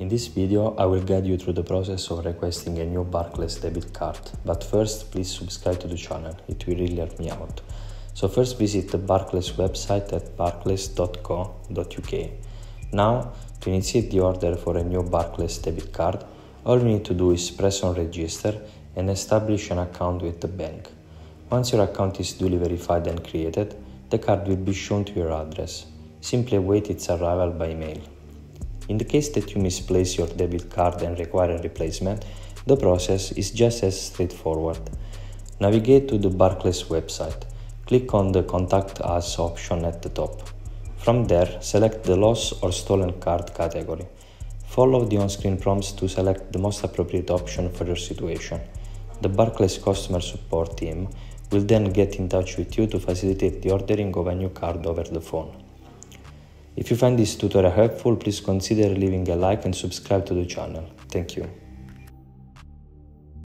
In this video, I will guide you through the process of requesting a new Barclays debit card, but first please subscribe to the channel, it will really help me out. So first visit the Barclays website at barclays.co.uk. Now, to initiate the order for a new Barclays debit card, all you need to do is press on register and establish an account with the bank. Once your account is duly verified and created, the card will be shown to your address. Simply await its arrival by mail. In the case that you misplace your debit card and require a replacement, the process is just as straightforward. Navigate to the Barclays website. Click on the Contact Us option at the top. From there, select the Lost or Stolen Card category. Follow the on-screen prompts to select the most appropriate option for your situation. The Barclays customer support team will then get in touch with you to facilitate the ordering of a new card over the phone. If you find this tutorial helpful, please consider leaving a like and subscribe to the channel. Thank you.